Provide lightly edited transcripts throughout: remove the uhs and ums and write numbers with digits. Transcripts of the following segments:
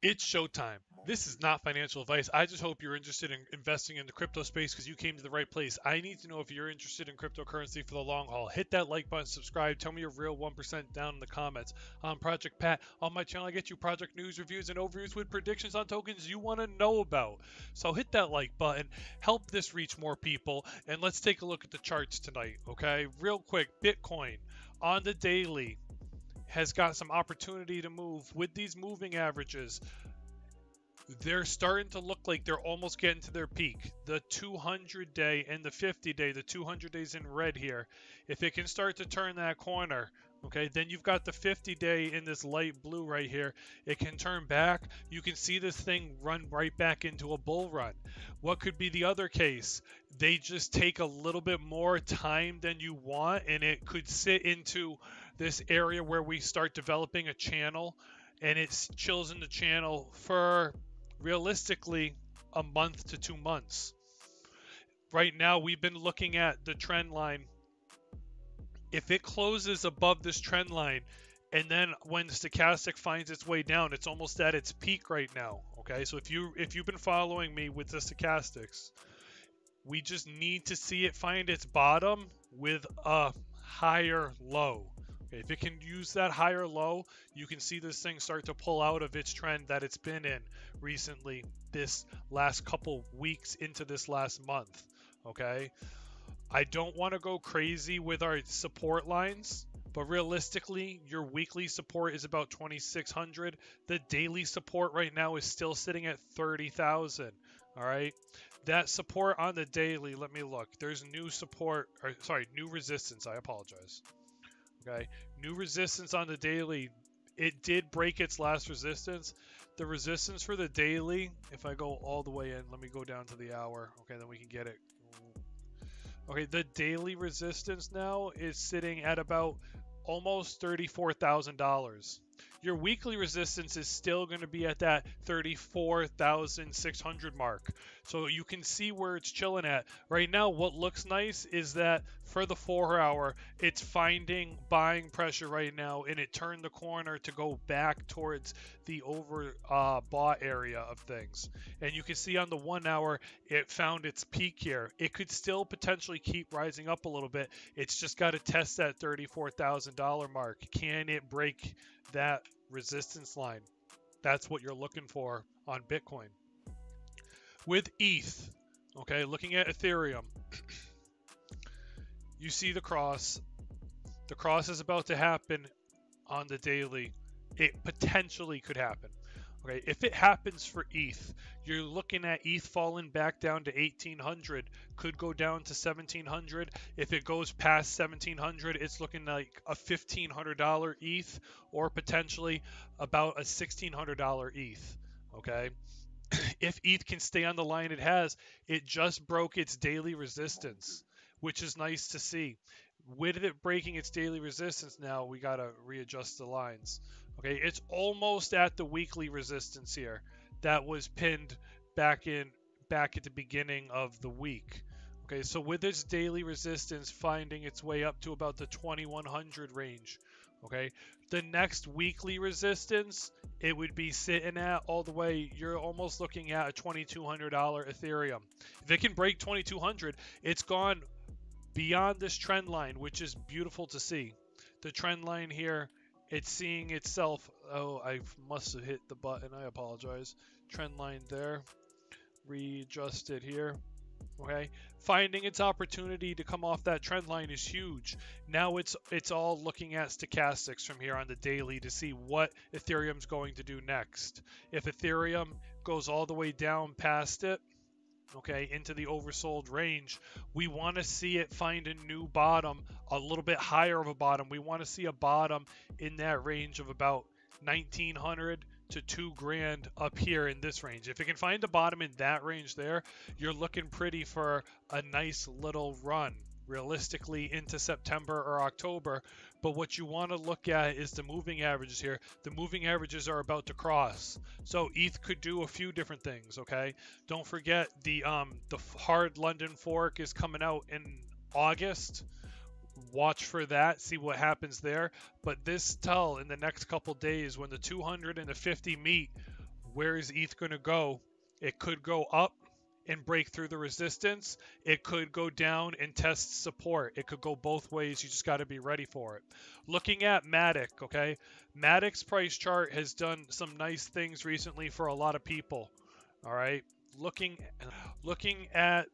It's showtime. This is not financial advice. I just hope you're interested in investing in the crypto space because you came to the right place. I need to know if you're interested in cryptocurrency for the long haul. Hit that like button, subscribe, tell me your real 1% down in the comments. I'm Project Pat. On my channel, I get you project news, reviews, and overviews with predictions on tokens you want to know about. So hit that like button, help this reach more people, and let's take a look at the charts tonight, okay? Real quick, Bitcoin on the daily has got some opportunity to move with these moving averages. They're starting to look like they're almost getting to their peak. The 200 day and the 50 day, the 200 days in red here. If it can start to turn that corner, okay, then you've got the 50 day in this light blue right here. It can turn back. You can see this thing run right back into a bull run. What could be the other case? They just take a little bit more time than you want, and it could sit into this area where we start developing a channel, and it chills in the channel for realistically a month to 2 months. Right now, we've been looking at the trend line. If it closes above this trend line, and then when stochastic finds its way down, it's almost at its peak right now. Okay, so if you've been following me with the stochastics, we just need to see it find its bottom with a higher low. Okay, if it can use that higher low, you can see this thing start to pull out of its trend that it's been in recently, this last couple weeks into this last month. Okay, I don't want to go crazy with our support lines, but realistically, your weekly support is about 2,600. The daily support right now is still sitting at 30,000. All right, that support on the daily, let me look. There's new support, or sorry, new resistance. I apologize. Okay, new resistance on the daily. It did break its last resistance. The resistance for the daily, if I go all the way in, let me go down to the hour. Okay, then we can get it. Okay, the daily resistance now is sitting at about almost $34,000. Your weekly resistance is still going to be at that 34,600 mark. So you can see where it's chilling at. Right now, what looks nice is that for the 4 hour, it's finding buying pressure right now, and it turned the corner to go back towards the overbought area of things. And you can see on the 1 hour, it found its peak here. It could still potentially keep rising up a little bit. It's just got to test that $34,000 mark. Can it break that resistance line? That's what you're looking for on Bitcoin. With ETH, okay, looking at Ethereum, you see the cross. The cross is about to happen on the daily. It potentially could happen. Okay, if it happens for ETH, you're looking at ETH falling back down to 1,800, could go down to 1,700. If it goes past 1,700, it's looking like a $1,500 ETH, or potentially about a $1,600 ETH, okay? If ETH can stay on the line it has, it just broke its daily resistance, which is nice to see. With it breaking its daily resistance now, we got to readjust the lines. Okay, it's almost at the weekly resistance here that was pinned back at the beginning of the week. Okay, so with its daily resistance finding its way up to about the 2100 range, okay, the next weekly resistance, it would be sitting at all the way, you're almost looking at a $2,200 Ethereum. If it can break 2200, it's gone beyond this trend line, which is beautiful to see. The trend line here, it's seeing itself. Oh, I must have hit the button. I apologize. Trend line there. Readjusted here. Okay. Finding its opportunity to come off that trend line is huge. Now it's all looking at stochastics from here on the daily to see what Ethereum's going to do next. If Ethereum goes all the way down past it, okay, into the oversold range, we want to see it find a new bottom, a little bit higher of a bottom. We want to see a bottom in that range of about 1,900 to 2 grand up here in this range. If it can find a bottom in that range there, you're looking pretty for a nice little run realistically into September or October. But what you want to look at is the moving averages here. The moving averages are about to cross, so ETH could do a few different things. Okay, don't forget the hard London fork is coming out in August. Watch for that, see what happens there. But this tell in the next couple days, when the 200 and the 50 meet, where is ETH going to go? It could go up and break through the resistance. It could go down and test support. It could go both ways. You just got to be ready for it. Looking at Matic, okay? Matic's price chart has done some nice things recently for a lot of people, all right? Looking at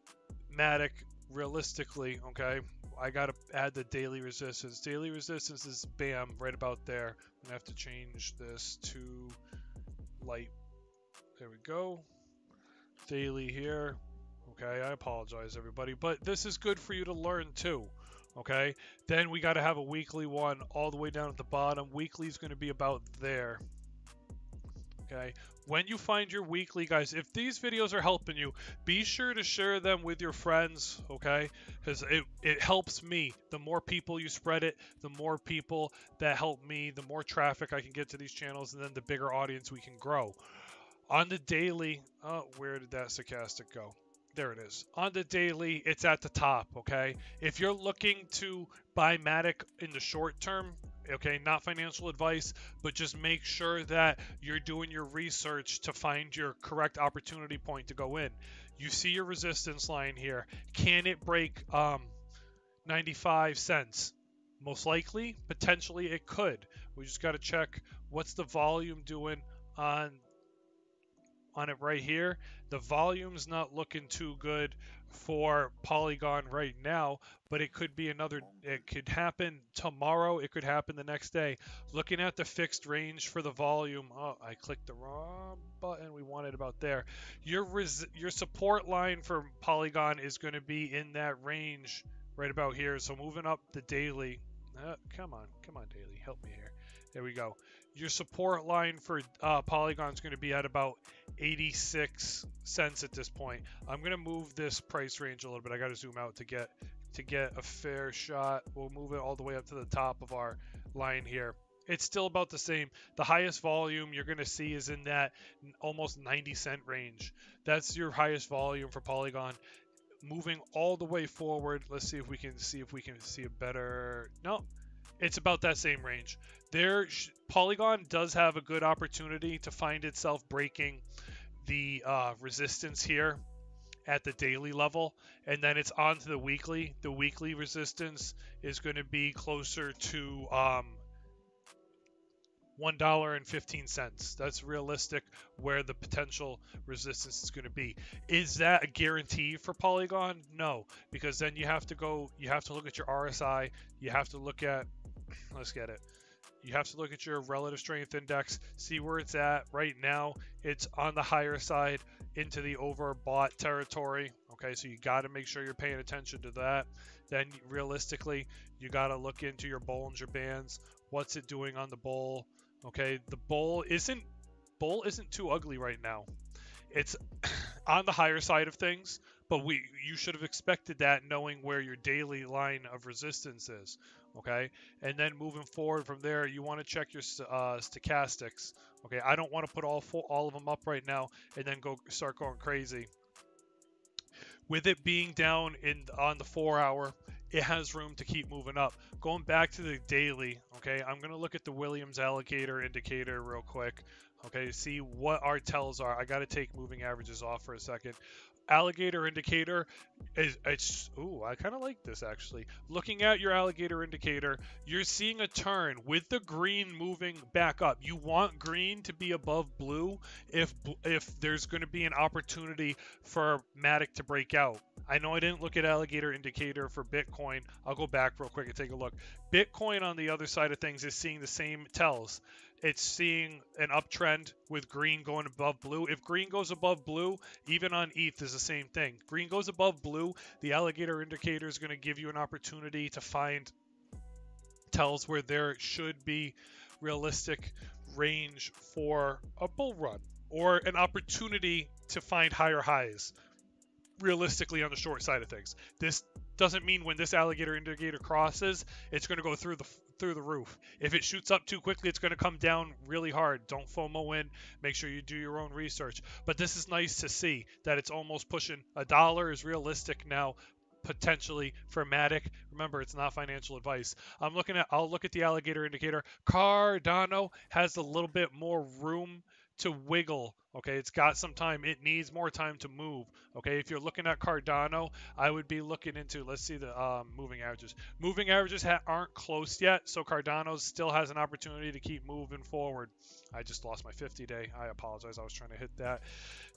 Matic realistically, okay? I got to add the daily resistance. Daily resistance is, bam, right about there. I'm going to have to change this to light. There we go. Daily here. Okay, I apologize, everybody. But this is good for you to learn, too. Okay? Then we got to have a weekly one all the way down at the bottom. Weekly is going to be about there. Okay? When you find your weekly, guys, if these videos are helping you, be sure to share them with your friends, okay? Because it helps me. The more people you spread it, the more people that help me, the more traffic I can get to these channels, and then the bigger audience we can grow. On the daily, where did that stochastic go? There it is. On the daily, it's at the top, okay? If you're looking to buy Matic in the short term, okay, not financial advice, but just make sure that you're doing your research to find your correct opportunity point to go in. You see your resistance line here. Can it break 95 cents? Most likely, potentially it could. We just got to check what's the volume doing on it right here. The volume's not looking too good for Polygon right now, but it could be another, it could happen tomorrow, it could happen the next day. Looking at the fixed range for the volume, oh, I clicked the wrong button, we want it about there. Your support line for Polygon is going to be in that range right about here, so moving up the daily, come on daily, help me here, there we go. Your support line for Polygon is going to be at about 86 cents at this point. I'm going to move this price range a little bit. I got to zoom out to get a fair shot. We'll move it all the way up to the top of our line here. It's still about the same. The highest volume you're going to see is in that almost 90 cent range. That's your highest volume for Polygon. Moving all the way forward. Let's see if we can see a better. No, it's about that same range. There, Polygon does have a good opportunity to find itself breaking the resistance here at the daily level, and then it's on to the weekly. The weekly resistance is going to be closer to $1.15. That's realistic where the potential resistance is going to be. Is that a guarantee for Polygon? No, because then you have to look at your RSI, you have to look at, let's get it. You have to look at your relative strength index, see where it's at. Right now, it's on the higher side into the overbought territory. Okay, so you got to make sure you're paying attention to that. Then realistically, you got to look into your Bollinger Bands. What's it doing on the bull? Okay, the bull isn't too ugly right now. It's on the higher side of things, but you should have expected that knowing where your daily line of resistance is. Okay, and then moving forward from there, you want to check your stochastics. Okay, I don't want to put all of them up right now and then start going crazy. With it being down on the 4 hour, it has room to keep moving up. Going back to the daily, okay, I'm going to look at the Williams alligator indicator real quick, okay, to see what our tells are. I got to take moving averages off for a second. Alligator indicator it's ooh, I kind of like this actually. Looking at your alligator indicator, you're seeing a turn with the green moving back up. You want green to be above blue if there's going to be an opportunity for Matic to break out. I know I didn't look at alligator indicator for Bitcoin. I'll go back real quick and take a look. Bitcoin on the other side of things is seeing the same tells. It's seeing an uptrend with green going above blue. If green goes above blue, even on ETH is the same thing. Green goes above blue, the alligator indicator is going to give you an opportunity to find tells where there should be realistic range for a bull run or an opportunity to find higher highs realistically on the short side of things. This doesn't mean when this alligator indicator crosses, it's going to go through the roof. If it shoots up too quickly, it's going to come down really hard. Don't FOMO in. Make sure you do your own research. But this is nice to see that it's almost pushing $1 is realistic now, potentially for Matic. Remember, it's not financial advice. I'll look at the alligator indicator. Cardano has a little bit more room to wiggle, okay? It's got some time. It needs more time to move, okay? If you're looking at Cardano, I would be looking into, let's see the moving averages. Moving averages aren't close yet, so Cardano still has an opportunity to keep moving forward. I just lost my 50-day. I apologize. I was trying to hit that.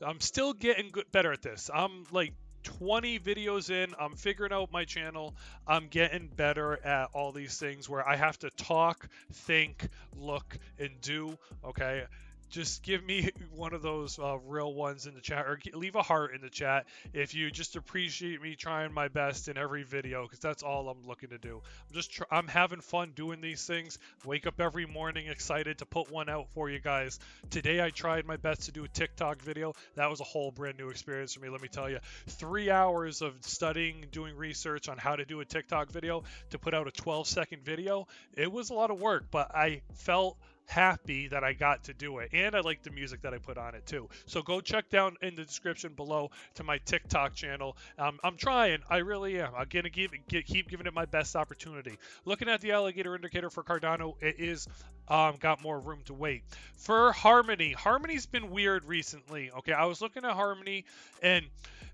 I'm still getting better at this. I'm like 20 videos in. I'm figuring out my channel. I'm getting better at all these things where I have to talk, think, look, and do, okay? Just give me one of those real ones in the chat, or leave a heart in the chat if you just appreciate me trying my best in every video, because that's all I'm looking to do. I'm having fun doing these things. Wake up every morning excited to put one out for you guys. Today I tried my best to do a TikTok video. That was a whole brand new experience for me, let me tell you. 3 hours of studying, doing research on how to do a TikTok video to put out a 12-second video. It was a lot of work, but I felt happy that I got to do it, and I like the music that I put on it too. So go check down in the description below to my TikTok channel. I'm trying, I really am. I'm gonna keep giving it my best opportunity. Looking at the alligator indicator for Cardano, it is got more room to wait. For Harmony, Harmony's been weird recently. Okay, I was looking at Harmony, and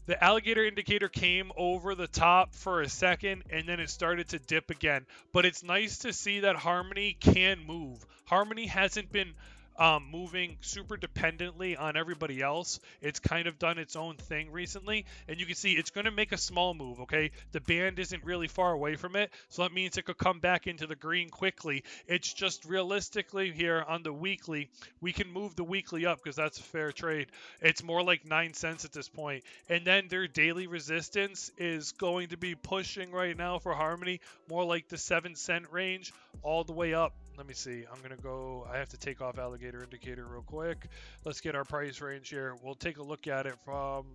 the alligator indicator came over the top for a second, and then it started to dip again. But it's nice to see that Harmony can move. Harmony hasn't been moving super dependently on everybody else. It's kind of done its own thing recently, and you can see it's going to make a small move, okay? The band isn't really far away from it, so that means it could come back into the green quickly. It's just realistically here on the weekly, we can move the weekly up because that's a fair trade. It's more like 9 cents at this point. And then their daily resistance is going to be pushing right now for Harmony more like the 7 cent range all the way up. Let me see. I'm going to go. I have to take off alligator indicator real quick. Let's get our price range here. We'll take a look at it from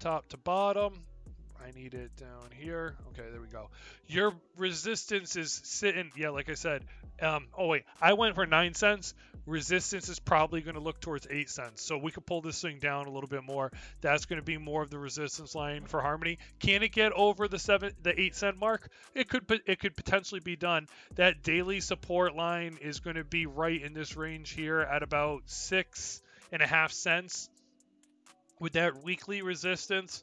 top to bottom. I need it down here. Okay, there we go. Your resistance is sitting. Yeah, like I said. Oh, wait. I went for 9 cents. Resistance is probably going to look towards 8 cents. So we could pull this thing down a little bit more. That's going to be more of the resistance line for Harmony. Can it get over the 8 cent mark? It could potentially be done. That daily support line is going to be right in this range here at about 6.5 cents. With that weekly resistance,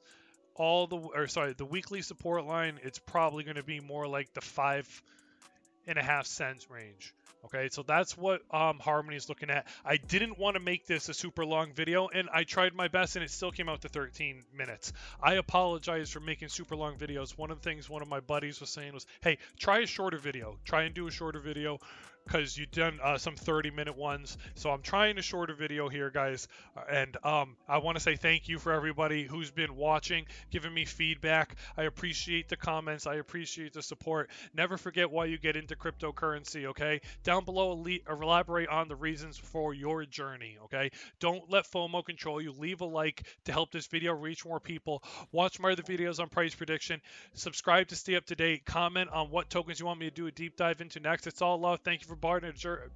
the weekly support line, it's probably going to be more like the 5.5 cents range. Okay, so that's what Harmony is looking at. I didn't want to make this a super long video, and I tried my best, and it still came out to 13 minutes. I apologize for making super long videos. One of the things one of my buddies was saying was, hey, try a shorter video. Try and do a shorter video, because you've done some 30-minute ones. So I'm trying a shorter video here, guys. And I want to say thank you for everybody who's been watching, giving me feedback. I appreciate the comments. I appreciate the support. Never forget why you get into cryptocurrency, okay? Down below, elaborate on the reasons for your journey, okay? Don't let FOMO control you. Leave a like to help this video reach more people. Watch my other videos on price prediction. Subscribe to stay up to date. Comment on what tokens you want me to do a deep dive into next. It's all love. Thank you for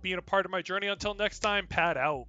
being a part of my journey. Until next time, Pat out.